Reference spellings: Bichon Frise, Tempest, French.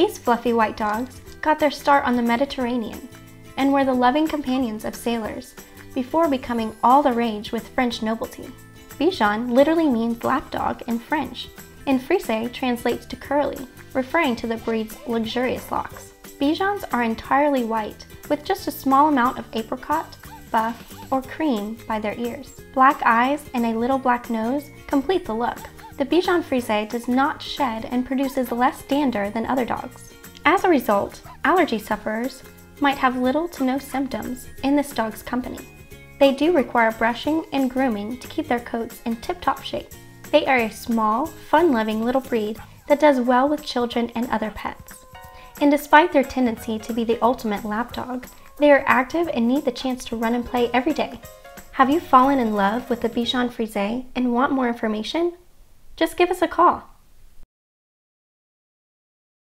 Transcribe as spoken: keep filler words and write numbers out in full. These fluffy white dogs got their start on the Mediterranean and were the loving companions of sailors before becoming all the rage with French nobility. Bichon literally means lapdog in French, and frise translates to curly, referring to the breed's luxurious locks. Bichons are entirely white, with just a small amount of apricot, buff, or cream by their ears. Black eyes and a little black nose complete the look. The Bichon Frise does not shed and produces less dander than other dogs. As a result, allergy sufferers might have little to no symptoms in this dog's company. They do require brushing and grooming to keep their coats in tip-top shape. They are a small, fun-loving little breed that does well with children and other pets. And despite their tendency to be the ultimate lapdog, they are active and need the chance to run and play every day. Have you fallen in love with the Bichon Frise and want more information? Just give us a call.